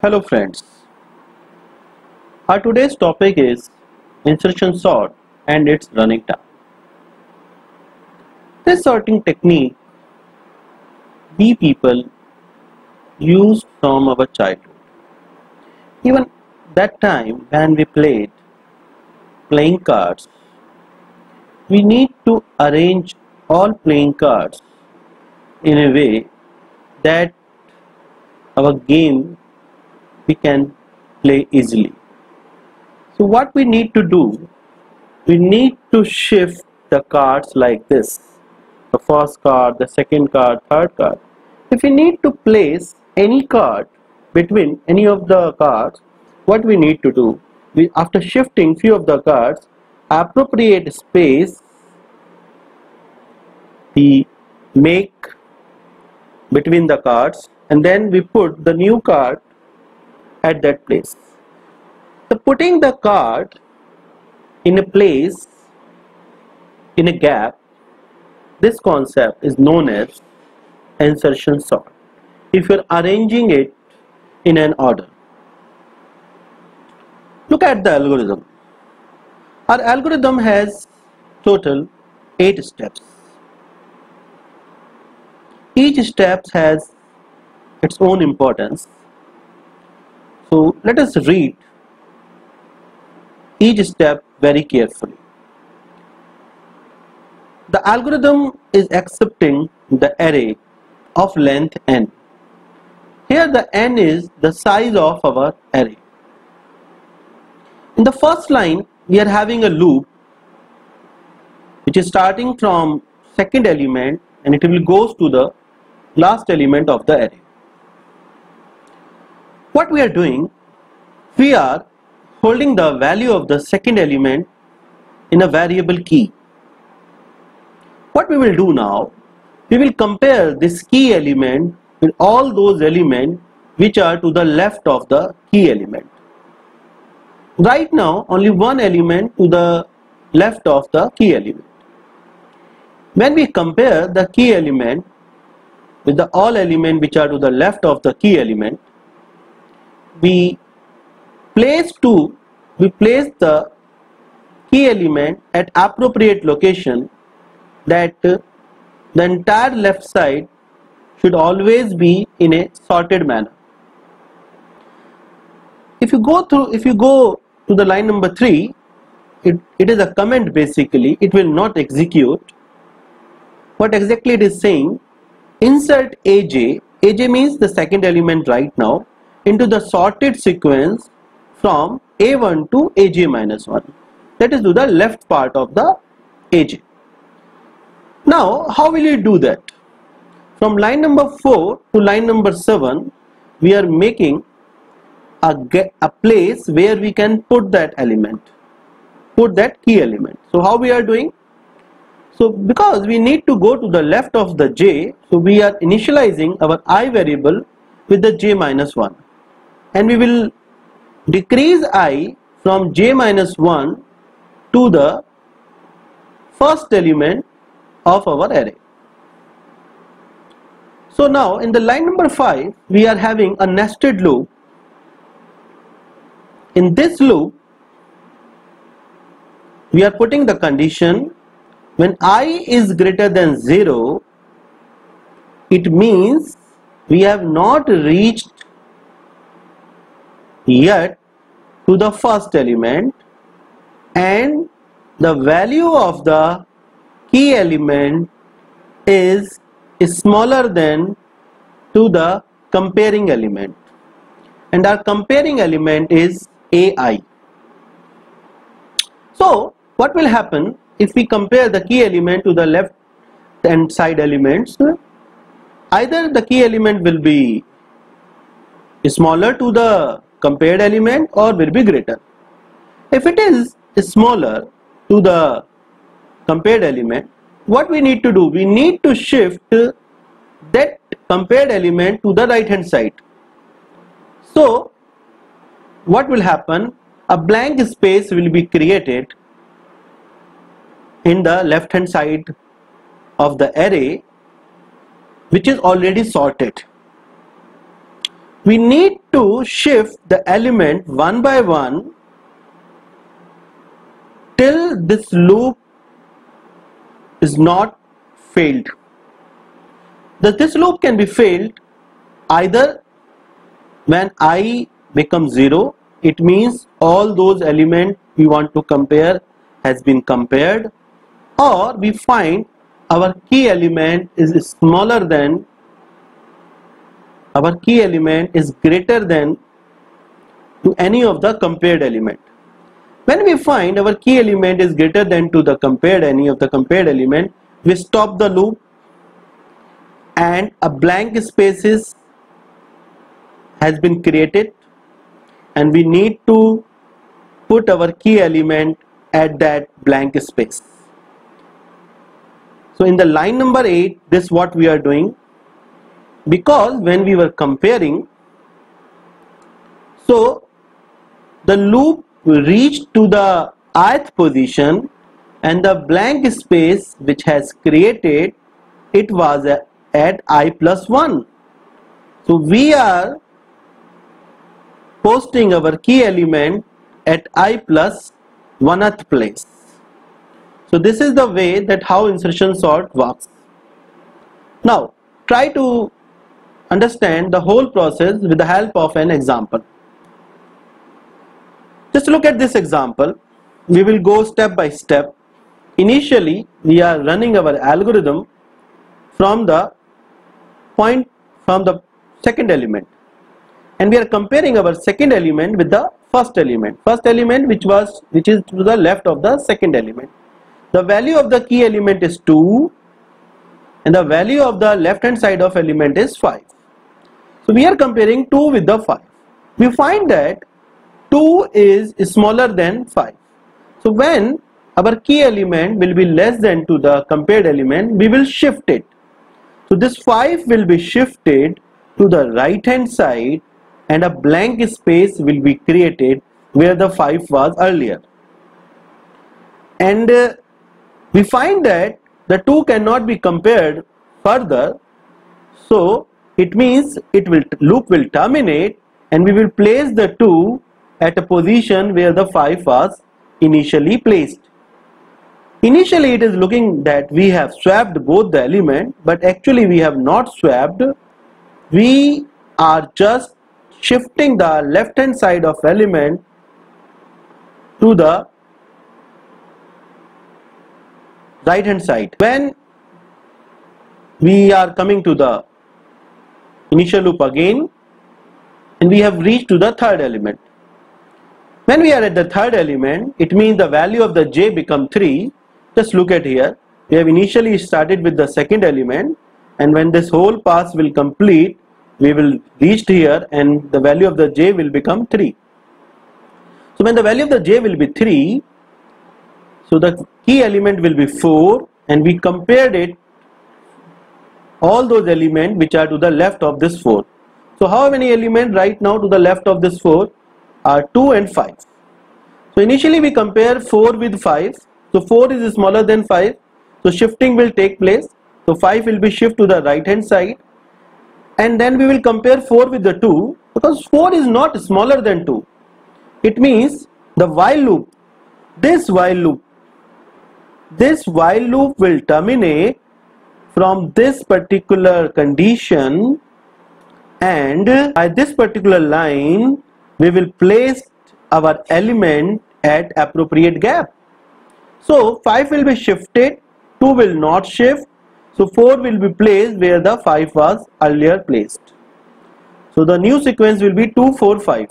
Hello friends, our today's topic is insertion sort and its running time. This sorting technique we people used from our childhood. Even that time when we playing cards, we need to arrange all playing cards in a way that our game we can play easily. So what we need to do, we need to shift the cards like this. The first card, the second card, third card. If we need to place any card between any of the cards, what we need to do, we, after shifting few of the cards, appropriate space we make between the cards, and then we put the new card at that place. So putting the card in a place in a gap, this concept is known as insertion sort. If you're arranging it in an order, look at the algorithm. Our algorithm has total 8 steps. Each step has its own importance. So let us read each step very carefully. The algorithm is accepting the array of length n. Here the n is the size of our array. In the first line we are having a loop which is starting from second element and it will goes to the last element of the array. What we are doing, we are holding the value of the second element in a variable key. What we will do now, we will compare this key element with all those elements which are to the left of the key element. Right now only one element to the left of the key element. When we compare the key element with the all elements which are to the left of the key element, we place the key element at appropriate location, that the entire left side should always be in a sorted manner. If you go to the line number 3, it is a comment basically, it will not execute. What exactly it is saying, insert AJ means the second element right now, into the sorted sequence from A1 to AJ-1, that is to the left part of the AJ. Now how will you do that? From line number 4 to line number 7 we are making a place where we can put that element, put that key element. So how we are doing? So because we need to go to the left of the J, so we are initializing our I variable with the J-1. And we will decrease I from J-1 to the first element of our array. So now in the line number 5 we are having a nested loop. In this loop we are putting the condition when I is greater than 0, it means we have not reached yet to the first element, and the value of the key element is smaller than to the comparing element, and our comparing element is AI. So what will happen if we compare the key element to the left hand side elements? Either the key element will be smaller to the compared element or will be greater. If it is smaller to the compared element, what we need to do? We need to shift that compared element to the right hand side. So what will happen? A blank space will be created in the left hand side of the array which is already sorted. we need to shift the element one by one till this loop is not failed. This loop can be failed either when I becomes 0, it means all those elements we want to compare has been compared, or we find our key element is smaller than, our key element is greater than to any of the compared element. When we find our key element is greater than to the compared, any of the compared element, we stop the loop and a blank spaces has been created, and we need to put our key element at that blank space. So in the line number 8, this is what we are doing, because when we were comparing, so the loop reached to the ith position and the blank space which has created, it was at I plus 1. So we are posting our key element at I plus 1th place. So this is the way that how insertion sort works. Now try to understand the whole process with the help of an example. Just look at this example. We will go step by step. Initially we are running our algorithm from the point, from the second element, and we are comparing our second element with the first element. First element which is to the left of the second element. The value of the key element is 2 and the value of the left hand side of element is 5. So we are comparing 2 with the 5. We find that 2 is smaller than 5. So when our key element will be less than to the compared element, we will shift it. So this 5 will be shifted to the right hand side and a blank space will be created where the 5 was earlier. And we find that the 2 cannot be compared further, so it means loop will terminate and we will place the 2 at a position where the 5 was initially placed. Initially it is looking that we have swapped both the element, but actually we have not swapped. We are just shifting the left hand side of element to the right hand side. When we are coming to the initial loop again, and we have reached to the third element. When we are at the third element, it means the value of the j become 3. Just look at here. We have initially started with the second element, and when this whole pass will complete, we will reach here and the value of the j will become 3. So when the value of the j will be 3, so the key element will be 4, and we compared it all those elements which are to the left of this 4. So how many elements right now to the left of this 4 are 2 and 5. So initially we compare 4 with 5, so 4 is smaller than 5, so shifting will take place, so 5 will be shifted to the right hand side. And then we will compare 4 with the 2, because 4 is not smaller than 2. It means the while loop, this while loop will terminate from this particular condition, and by this particular line we will place our element at appropriate gap. So 5 will be shifted, 2 will not shift. So 4 will be placed where the 5 was earlier placed. So the new sequence will be 2, 4, 5,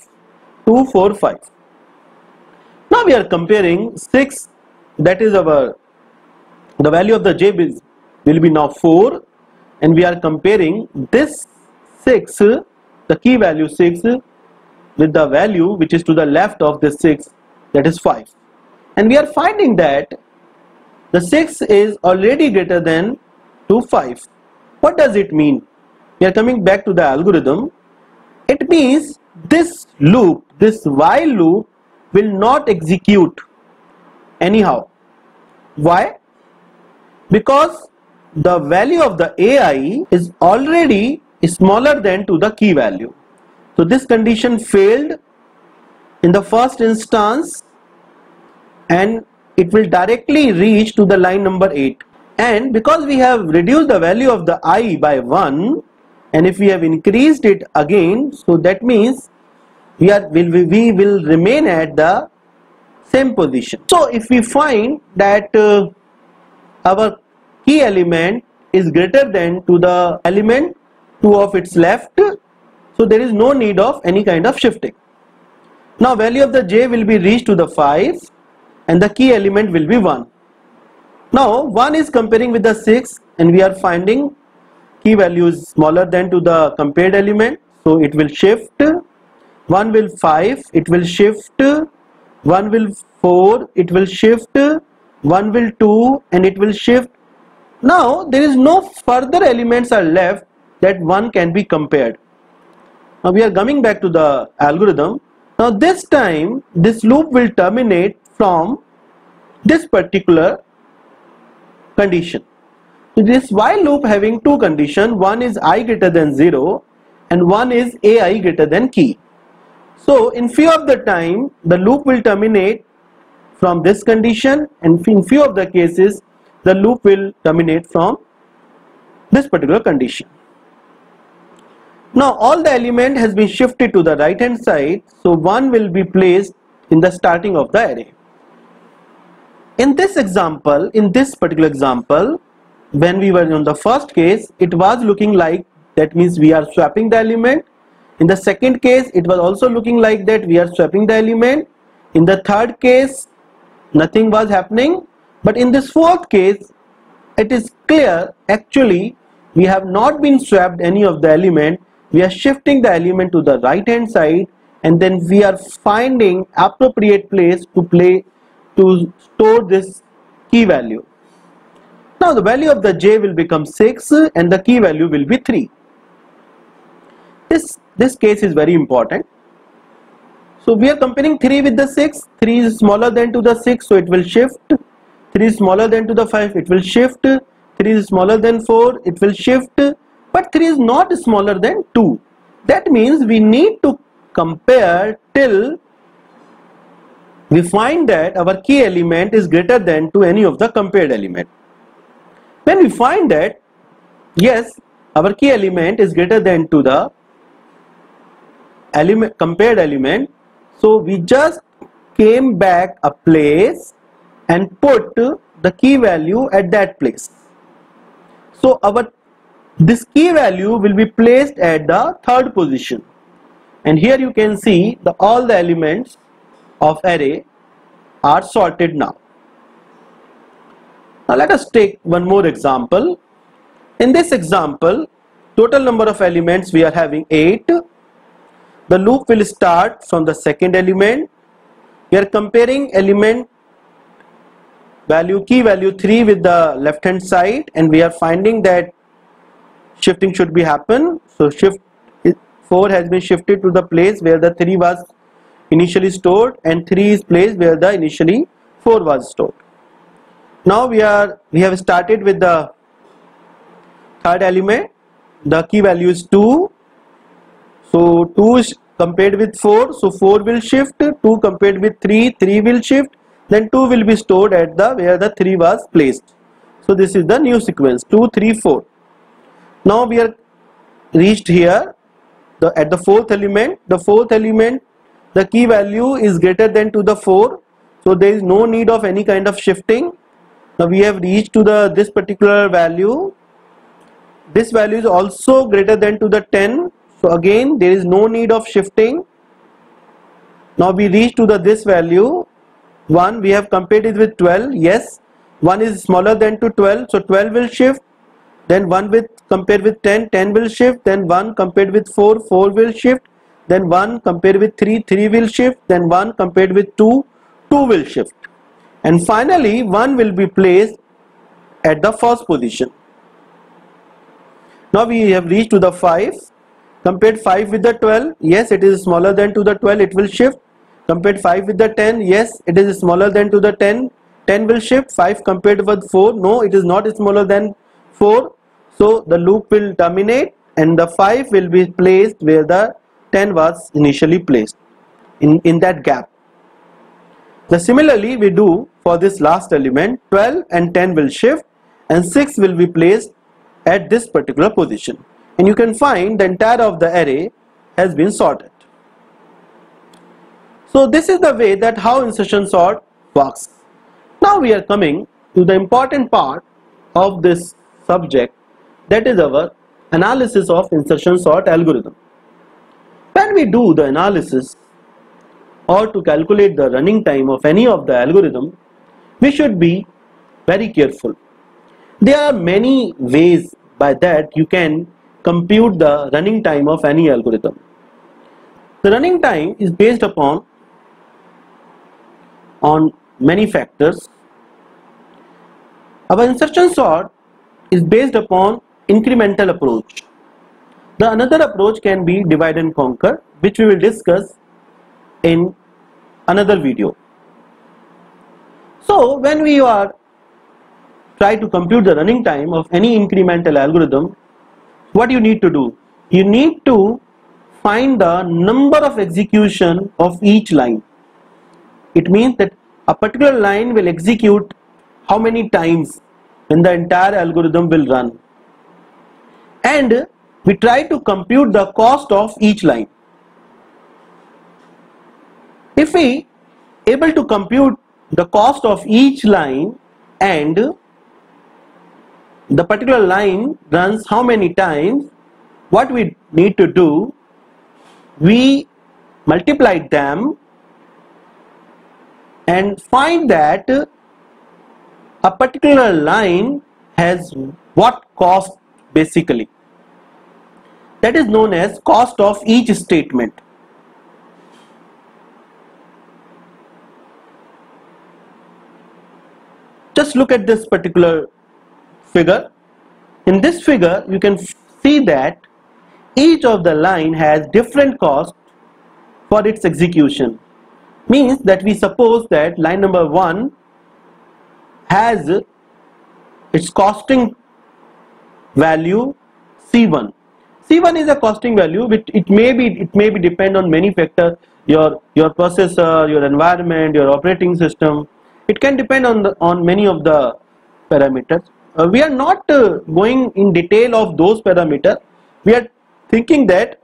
2, 4, 5. Now we are comparing 6, that is the value of the j will be now 4, and we are comparing this 6, the key value 6, with the value which is to the left of this 6, that is 5. And we are finding that the 6 is already greater than to 5. What does it mean? We are coming back to the algorithm. It means this loop, this while loop will not execute anyhow. Why? Because the value of the AI is already smaller than to the key value. So this condition failed in the first instance and it will directly reach to the line number 8. And because we have reduced the value of the I by 1, and if we have increased it again, so that means we will remain at the same position. So if we find that our key element is greater than to the element 2 of its left, so there is no need of any kind of shifting. Now value of the j will be reached to the 5 and the key element will be 1. Now 1 is comparing with the 6 and we are finding key value is smaller than to the compared element, so it will shift. 1 will 5, it will shift. 1 will 4, it will shift. 1 will 2 and it will shift. Now there is no further elements are left that one can be compared. Now we are coming back to the algorithm. Now this time this loop will terminate from this particular condition. So this while loop having two conditions, one is I greater than 0 and one is ai greater than key. So in few of the time the loop will terminate from this condition and in few of the cases the loop will terminate from this particular condition. Now all the element has been shifted to the right hand side, so 1 will be placed in the starting of the array. In this particular example, when we were on the first case, it was looking like that means we are swapping the element. In the second case, it was also looking like that we are swapping the element. In the third case, nothing was happening. But in this fourth case, it is clear actually we have not been swapped any of the element. We are shifting the element to the right hand side and then we are finding appropriate place to store this key value. Now the value of the j will become 6 and the key value will be 3. This case is very important. So we are comparing 3 with the 6. 3 is smaller than to the 6, so it will shift. 3 is smaller than to the 5, it will shift. 3 is smaller than 4, it will shift. But 3 is not smaller than 2. That means we need to compare till we find that our key element is greater than to any of the compared element. When we find that yes, our key element is greater than to the element compared element, so we just came back a place and put the key value at that place. So this key value will be placed at the third position, and here you can see all the elements of array are sorted now. Now let us take one more example. In this example, total number of elements we are having 8. The loop will start from the second element. We are comparing element value key value 3 with the left hand side and we are finding that shifting should be happen. So shift 4 has been shifted to the place where the 3 was initially stored and 3 is placed where the initially 4 was stored. Now we have started with the third element. The key value is 2. So 2 is compared with 4, so 4 will shift. 2 compared with 3, 3 will shift. Then 2 will be stored at the where the 3 was placed. So this is the new sequence 2, 3, 4. Now we are reached here at the fourth element. The fourth element, the key value is greater than to the 4, so there is no need of any kind of shifting. Now we have reached to this particular value. This value is also greater than to the 10. So again there is no need of shifting. Now we reach to this value 1. We have compared it with 12. Yes, 1 is smaller than to 12, so 12 will shift. Then 1 compared with 10, 10 will shift. Then 1 compared with 4, 4 will shift. Then 1 compared with 3, 3 will shift. Then 1 compared with 2, 2 will shift. And finally 1 will be placed at the first position. Now we have reached to the 5. Compared 5 with the 12, yes, it is smaller than to the 12, it will shift. Compared 5 with the 10, yes, it is smaller than to the 10, 10 will shift. 5 compared with 4, no, it is not smaller than 4. So the loop will terminate and the 5 will be placed where the 10 was initially placed in that gap. Now similarly we do for this last element, 12 and 10 will shift and 6 will be placed at this particular position, and you can find the entire of the array has been sorted. So this is the way that how insertion sort works. Now we are coming to the important part of this subject, that is our analysis of insertion sort algorithm. When we do the analysis or to calculate the running time of any of the algorithm, we should be very careful. There are many ways by that you can compute the running time of any algorithm. The running time is based upon on many factors. Our insertion sort is based upon incremental approach. The another approach can be divide and conquer, which we will discuss in another video. So when we are try to compute the running time of any incremental algorithm, what you need to do? You need to find the number of execution of each line. It means that a particular line will execute how many times when the entire algorithm will run, and we try to compute the cost of each line. If we able to compute the cost of each line and the particular line runs how many times, what we need to do, we multiply them and find that a particular line has what cost basically. That is known as cost of each statement. Just look at this particular figure. In this figure you can see that each of the line has different cost for its execution. Means that we suppose that line number 1 has its costing value C1. C1 is a costing value which it may be depend on many factors, your processor, your environment, your operating system. It can depend on many of the parameters. We are not going in detail of those parameters. We are thinking that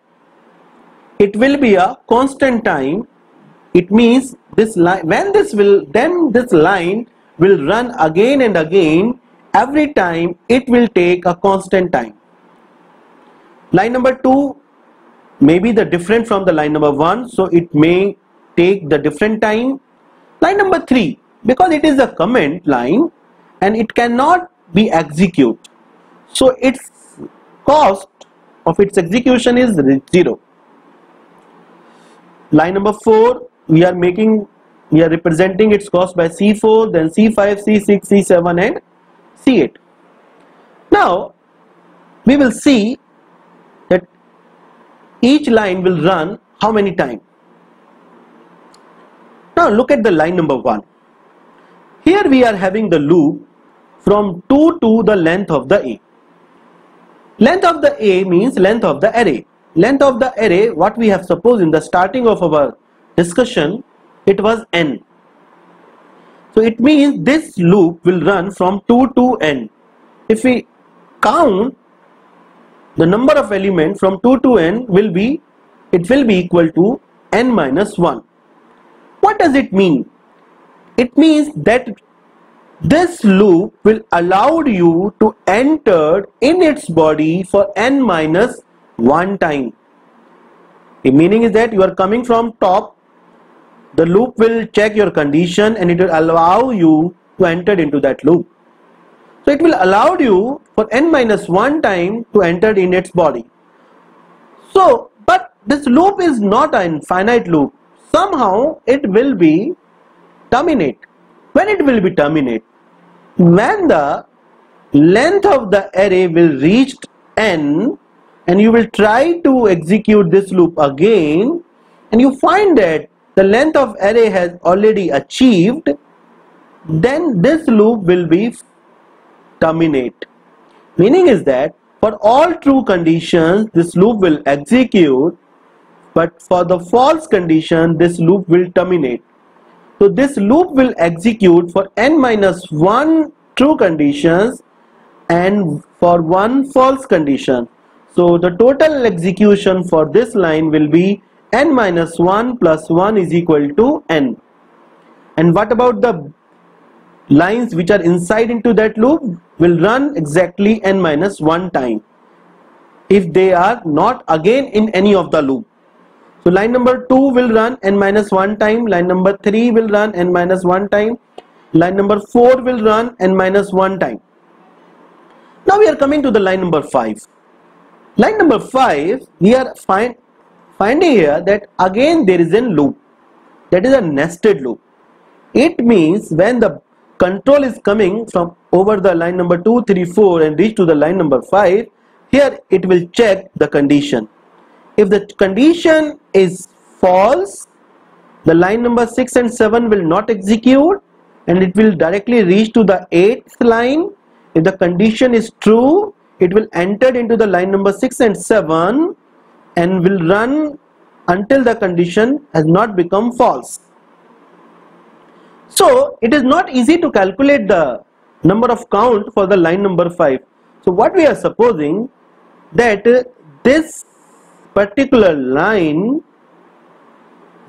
it will be a constant time. It means this line, this line will run again and again. Every time it will take a constant time. Line number 2 may be the different from the line number 1, so it may take the different time. Line number 3, because it is a comment line and it cannot be executed, so its cost of its execution is 0. Line number 4, we are representing its cost by C4, then C5, C6, C7 and C8. Now we will see that each line will run how many times. Now look at the line number 1. Here we are having the loop from 2 to the length of the A. Length of the A means length of the array. Length of the array, what we have supposed in the starting of our discussion, it was n. So it means this loop will run from 2 to n. If we count the number of elements from 2 to n, it will be equal to n minus 1. What does it mean? It means that this loop will allow you to enter in its body for n minus 1 time. The meaning is that you are coming from top, the loop will check your condition and it will allow you to enter into that loop. So it will allow you for n minus 1 time to enter in its body. So but this loop is not an infinite loop. Somehow it will be terminate. When it will be terminate? When the length of the array will reach n and you will try to execute this loop again and you find that the length of array has already achieved, then this loop will be terminate. Meaning is that for all true conditions this loop will execute But for the false condition, this loop will terminate. So this loop will execute for n-1 true conditions and for 1 false condition. So the total execution for this line will be n-1 plus 1 is equal to n. And what about the lines which are inside into that loop? Will run exactly n-1 time if they are not again in any of the loop. So line number 2 will run n-1 time, line number 3 will run n-1 time, line number 4 will run n-1 time. Now we are coming to the line number 5. Line number 5, we are finding here that again there is a loop, that is a nested loop. It means when the control is coming from over the line number 2, 3, 4 and reach to the line number 5, here it will check the condition. If the condition is false, the line number 6 and 7 will not execute and it will directly reach to the 8th line. If the condition is true, it will enter into the line number 6 and 7 and will run until the condition has not become false. So it is not easy to calculate the number of count for the line number 5. So what we are supposing that this particular line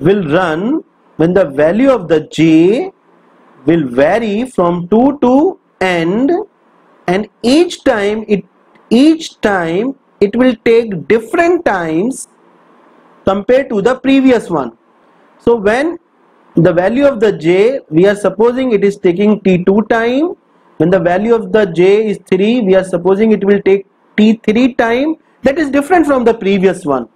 will run when the value of the j will vary from 2 to n, and each time it will take different times compared to the previous one. So when the value of the j, we are supposing it is taking t2 time. When the value of the j is 3, we are supposing it will take t3 time. That is different from the previous one.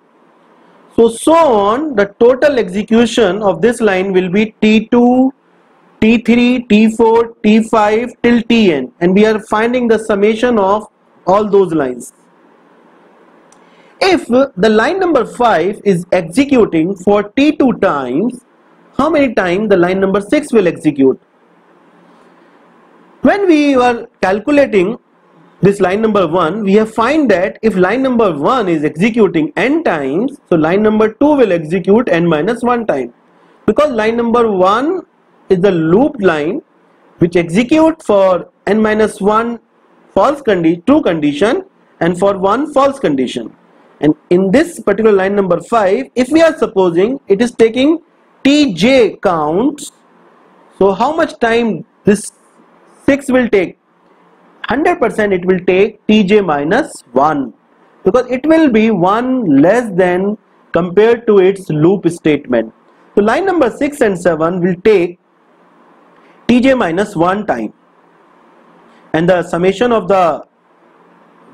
So on, the total execution of this line will be t2, t3, t4, t5 till tn, and we are finding the summation of all those lines. If the line number 5 is executing for t2 times, how many times the line number 6 will execute? When we were calculating this line number 1, we have found that if line number 1 is executing n times, so line number 2 will execute n-1 time. Because line number 1 is the loop line which executes for n-1 true condition and for 1 false condition. And in this particular line number 5, if we are supposing it is taking tj counts, so how much time this 6 will take? 100% it will take tj-1, because it will be 1 less than compared to its loop statement. So line number 6 and 7 will take tj-1 time, and the summation of the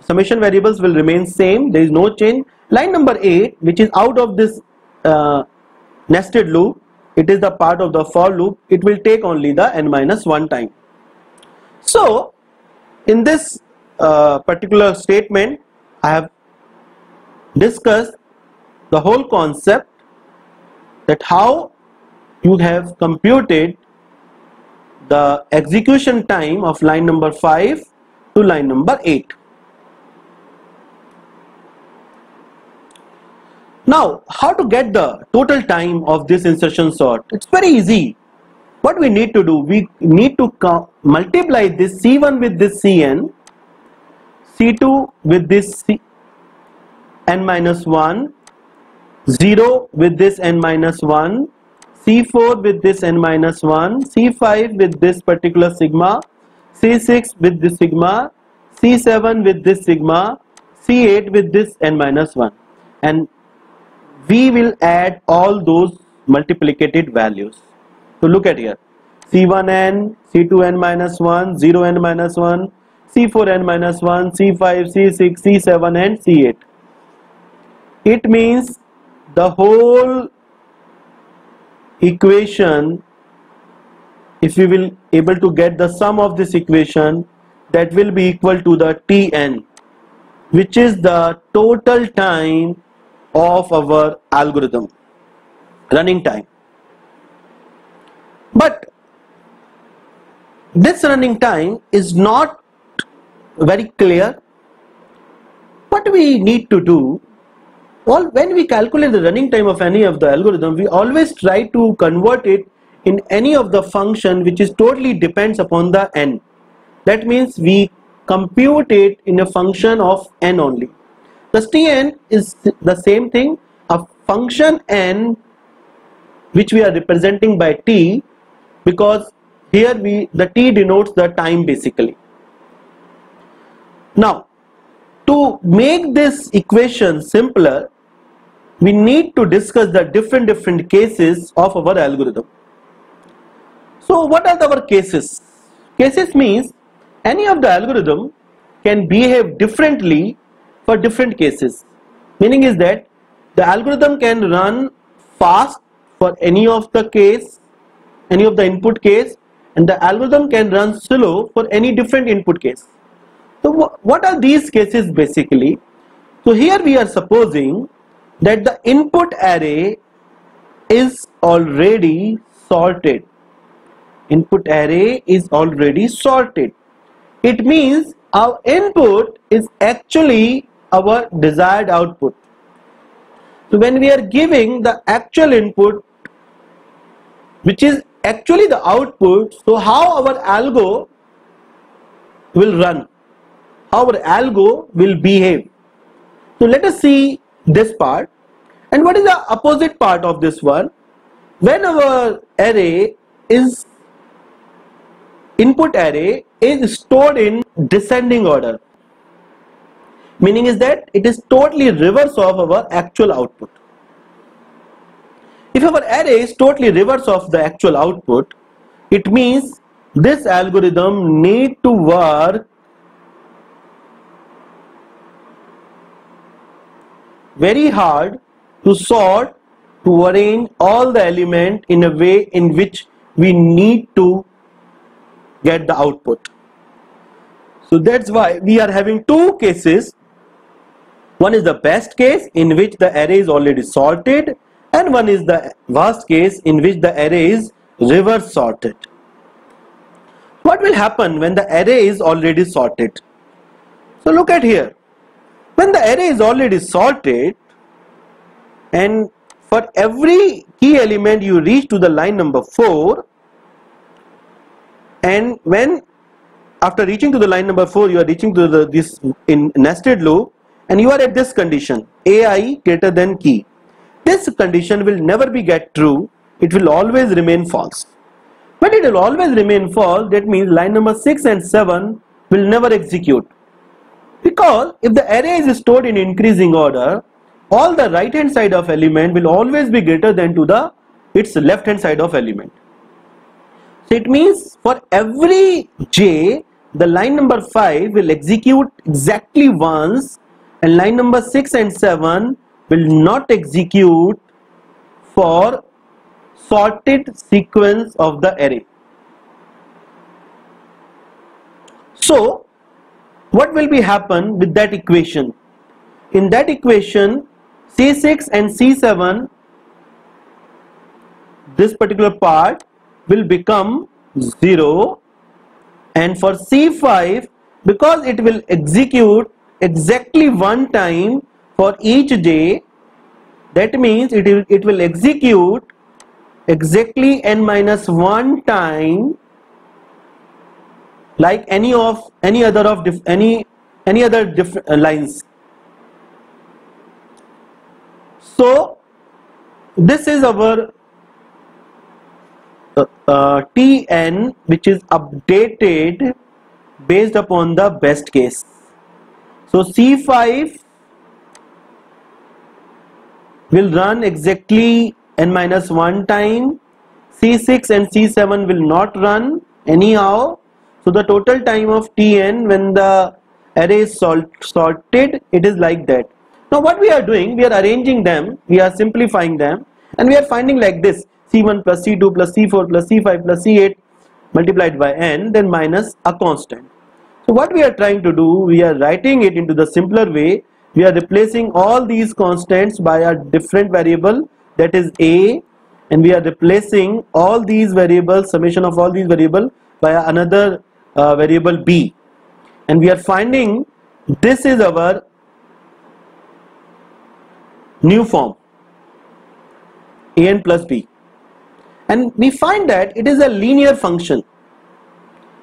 summation variables will remain same, there is no change. Line number 8, which is out of this nested loop, it is the part of the for loop, it will take only the n-1 time. So in this particular statement, I have discussed the whole concept that how you have computed the execution time of line number 5 to line number 8. Now, how to get the total time of this insertion sort? It's very easy. What we need to do, we need to multiply this C1 with this Cn, C2 with this n-1, 0 with this n-1, C4 with this n-1, C5 with this particular sigma, C6 with this sigma, C7 with this sigma, C8 with this n-1, and we will add all those multiplicated values. So look at here, C1n, C2n-1, 0n-1, C4n-1, C5, C6, C7 and C8. It means the whole equation, if we will able to get the sum of this equation, that will be equal to the Tn, which is the total time of our algorithm, running time. But this running time is not very clear. What we need to do, Well, when we calculate the running time of any of the algorithm, we always try to convert it in any of the function which is totally depends upon the n. That means we compute it in a function of n only. Thus Tn is the same thing, a function n which we are representing by t, because here the t denotes the time basically. Now, to make this equation simpler, we need to discuss the different cases of our algorithm. So what are our cases? Cases means any of the algorithm can behave differently for different cases. Meaning is that the algorithm can run fast for any of the case, any of the input case, and the algorithm can run slow for any different input case. So what are these cases basically? So here we are supposing that the input array is already sorted. Input array is already sorted. It means our input is actually our desired output. So when we are giving the actual input, which is actually the output, so how our algo will run, how our algo will behave. So let us see this part. And what is the opposite part of this one? When our array is input array is stored in descending order, meaning is that it is totally reverse of our actual output. If our array is totally reverse of the actual output, it means this algorithm need to work very hard to sort, to arrange all the elements in a way in which we need to get the output. So that's why we are having two cases. One is the best case in which the array is already sorted, and one is the worst case in which the array is reverse sorted. What will happen when the array is already sorted? So look at here. When the array is already sorted, and for every key element you reach to the line number 4, and when after reaching to the line number 4 you are reaching to this in nested loop, and you are at this condition ai greater than key, this condition will never be get true. It will always remain false. When it will always remain false, that means line number 6 and 7 will never execute, because if the array is stored in increasing order, all the right hand side of element will always be greater than to the its left hand side of element. So it means for every j, the line number 5 will execute exactly once, and line number 6 and 7 will not execute for sorted sequence of the array. So what will be happen with that equation? In that equation, C6 and C7, this particular part will become 0, and for C5, because it will execute exactly one time for each j, that means it will execute exactly n minus 1 time, like any other lines. So this is our Tn, which is updated based upon the best case. So C5 will run exactly n minus 1 time, C6 and C7 will not run anyhow. So the total time of Tn when the array is sorted, it is like that. Now what we are doing, we are arranging them, we are simplifying them, and we are finding like this: C1 plus C2 plus C4 plus C5 plus C8 multiplied by n, then minus a constant. So what we are trying to do, we are writing it into the simpler way. We are replacing all these constants by a different variable, that is a, and we are replacing all these variables, summation of all these variables, by another variable b, and we are finding this is our new form an plus b, and we find that it is a linear function.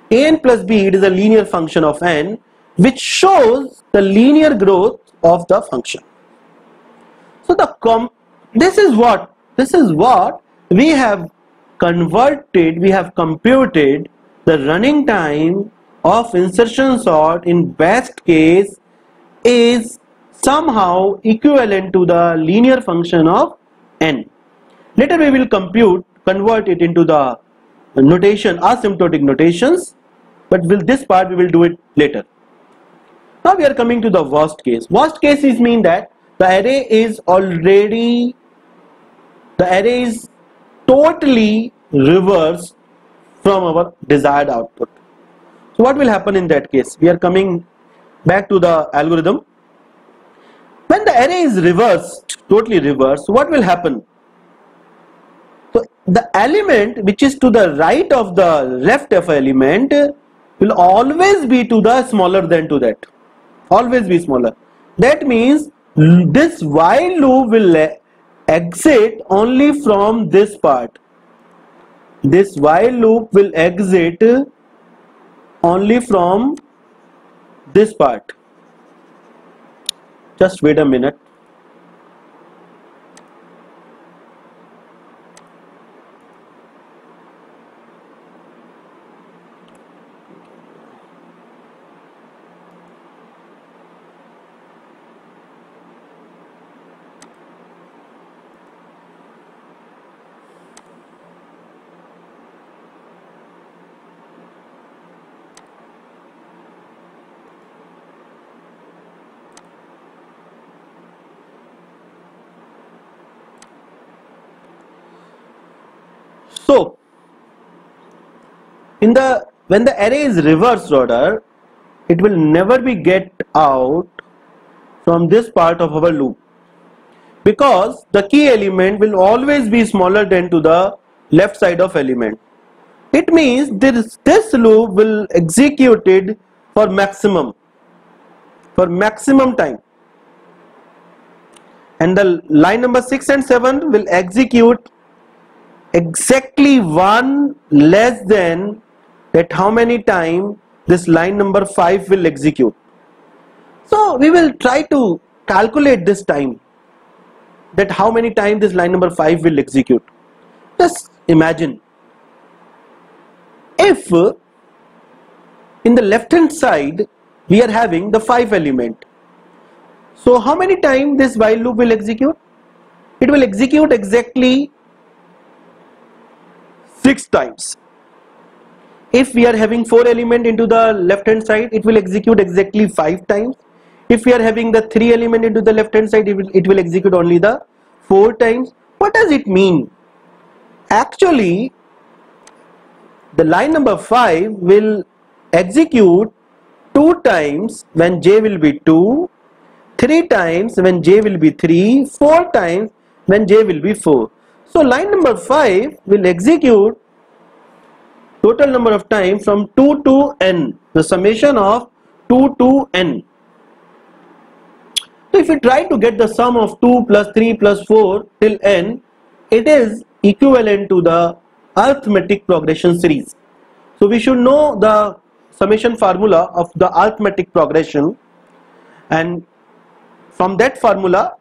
An plus b, it is a linear function of n, which shows the linear growth of the function. So this is what we have converted, we have computed the running time of insertion sort in best case is somehow equivalent to the linear function of n. Later we will convert it into the notation, asymptotic notations, but with this part we will do it later. Now we are coming to the worst case. Worst case is mean that the array is totally reversed from our desired output. So what will happen in that case? We are coming back to the algorithm. When the array is reversed, totally reversed, what will happen? So the element which is to the right of the left f element will always be to the smaller than to that, always be smaller. That means this while loop will exit only from this part. This while loop will exit only from this part. Just wait a minute. So, when the array is reversed order, it will never be get out from this part of our loop, because the key element will always be smaller than to the left side of element. It means this loop will executed for maximum time, and the line number 6 and 7 will execute exactly one less than that how many time this line number 5 will execute. So we will try to calculate this time, that how many time this line number 5 will execute. Just imagine, if in the left hand side we are having the 5 element, so how many time this while loop will execute? It will execute exactly 6 times. If we are having 4 element into the left hand side, it will execute exactly 5 times. If we are having the 3 element into the left hand side, it will execute only the 4 times. What does it mean? Actually, the line number 5 will execute 2 times when j will be 2, 3 times when j will be 3, 4 times when j will be 4. So line number 5 will execute total number of time from 2 to n, the summation of 2 to n. So if you try to get the sum of 2 plus 3 plus 4 till n, it is equivalent to the arithmetic progression series. So we should know the summation formula of the arithmetic progression, and from that formula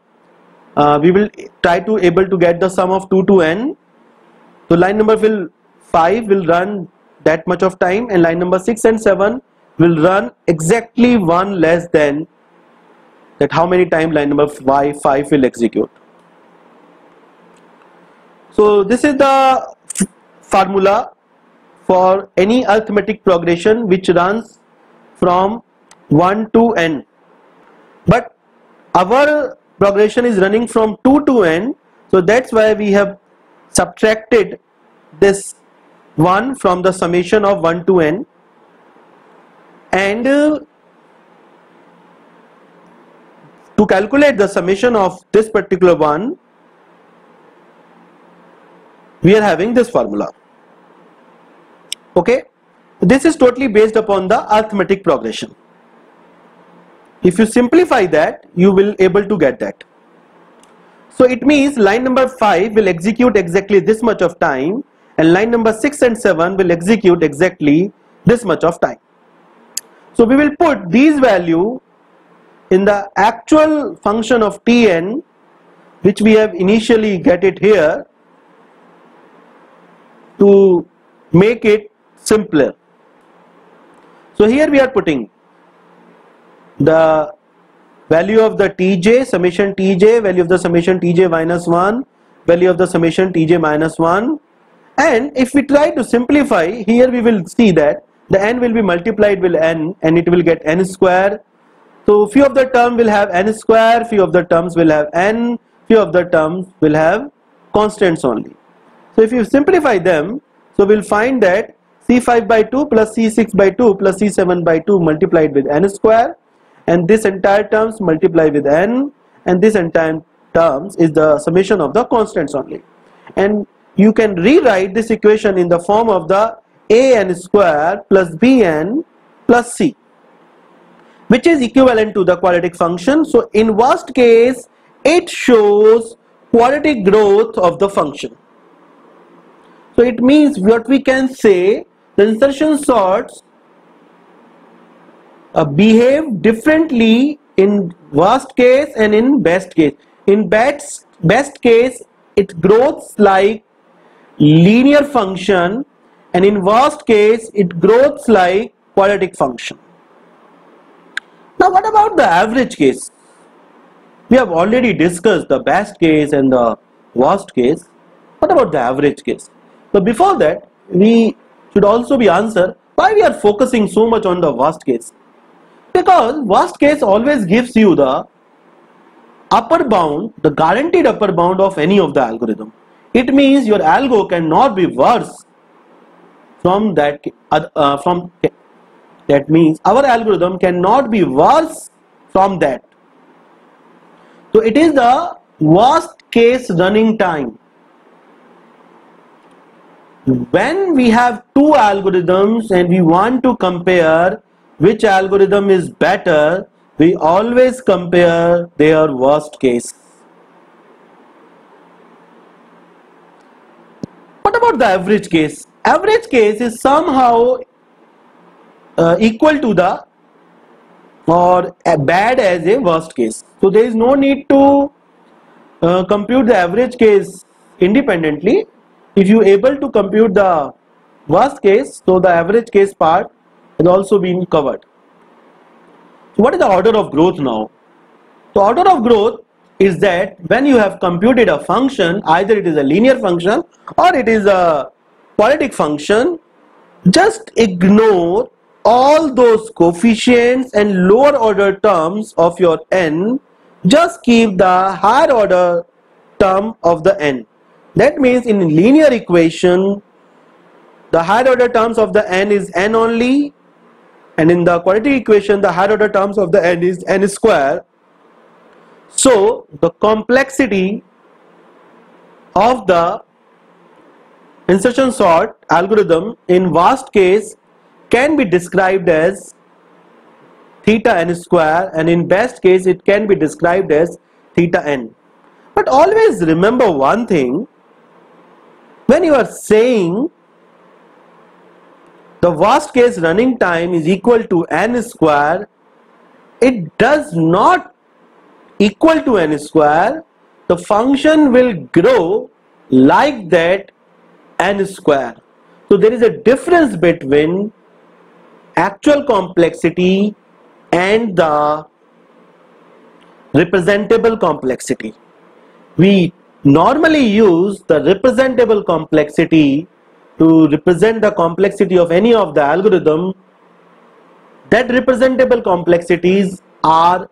we will try to get the sum of 2 to n. So line number 5 will run that much of time, and line number 6 and 7 will run exactly one less than that how many time line number 5 will execute. So this is the formula for any arithmetic progression which runs from 1 to n, but our progression is running from 2 to n, so that's why we have subtracted this 1 from the summation of 1 to n, and to calculate the summation of this particular one, we are having this formula. Okay, this is totally based upon the arithmetic progression. If you simplify that, you will able to get that. So it means line number 5 will execute exactly this much of time, and line number 6 and 7 will execute exactly this much of time. So we will put these value in the actual function of Tn, which we have initially get it here to make it simpler. So here we are putting the value of the Tj, summation Tj, value of the summation Tj minus 1, value of the summation Tj minus 1, and if we try to simplify, here we will see that the n will be multiplied with n and it will get n square. So few of the term will have n square, few of the terms will have n, few of the terms will have constants only. So if you simplify them, so we'll find that c5 by 2 plus c6 by 2 plus c7 by 2 multiplied with n square, and this entire terms multiply with n, and this entire terms is the summation of the constants only. And you can rewrite this equation in the form of the an square plus bn plus c, which is equivalent to the quadratic function. So in worst case, it shows quadratic growth of the function. So it means what we can say, the insertion sorts behave differently in worst case and in best case. In best case, it grows like linear function, and in worst case, it grows like quadratic function. Now what about the average case? We have already discussed the best case and the worst case. What about the average case? So before that, we should also be answered why we are focusing so much on the worst case. Because worst case always gives you the upper bound, the guaranteed upper bound of any of the algorithm. It means your algo cannot be worse from that that means our algorithm cannot be worse from that. So it is the worst case running time. When we have two algorithms and we want to compare which algorithm is better, we always compare their worst case. What about the average case? Average case is somehow equal to the or bad as a worst case. So there is no need to compute the average case independently. If you are able to compute the worst case, so the average case part has also been covered. So what is the order of growth now? The order of growth is that when you have computed a function, either it is a linear function or it is a quadratic function, just ignore all those coefficients and lower order terms of your n, just keep the higher order term of the n. That means in linear equation, the higher order terms of the n is n only, and in the quadratic equation, the higher order terms of the n is n square. So the complexity of the insertion sort algorithm in worst case can be described as theta n square, and in best case it can be described as theta n. But always remember one thing, when you are saying the worst case running time is equal to n square, it does not equal to n square, the function will grow like that n square. So there is a difference between actual complexity and the representable complexity. We normally use the representable complexity to represent the complexity of any of the algorithm. That representable complexities are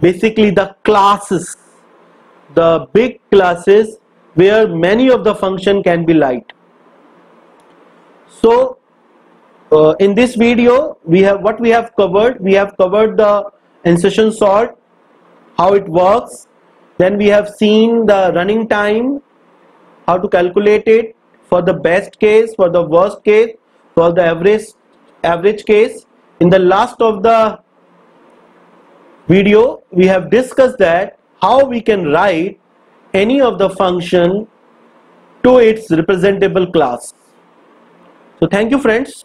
basically the classes, the big classes where many of the function can be light. So in this video, we have covered the insertion sort, how it works. Then we have seen the running time, how to calculate it for the best case, for the worst case, for the average case. In the last of the video, we have discussed that how we can write any of the function to its representable class. So thank you, friends.